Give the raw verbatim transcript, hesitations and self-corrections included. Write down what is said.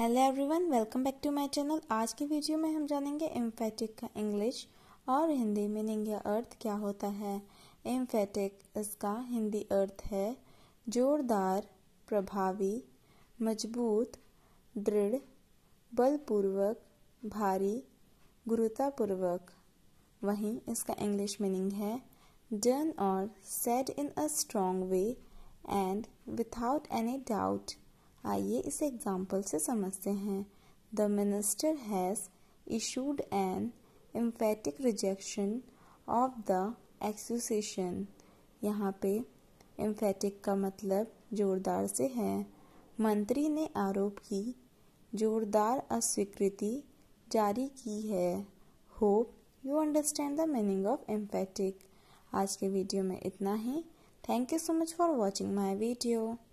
Hello everyone, welcome back to my channel. आज की video में हम जानेंगे एम्फेटिक का इंग्लिश और हिंदी मीनिंग या अर्थ क्या होता है। एम्फेटिक, इसका हिंदी अर्थ है जोरदार, प्रभावी, मजबूत, दृढ़, बलपूर्वक, भारी, गुरुतापूर्वक। वहीं इसका इंग्लिश मीनिंग है डन और said in a strong way and without any doubt. आइए इसे एग्जाम्पल से समझते हैं। The minister has issued an emphatic rejection of the accusation. यहाँ पे एम्फेटिक का मतलब जोरदार से है। मंत्री ने आरोप की जोरदार अस्वीकृति जारी की है। Hope you understand the meaning of emphatic. आज के वीडियो में इतना ही। Thank you so much for watching my video.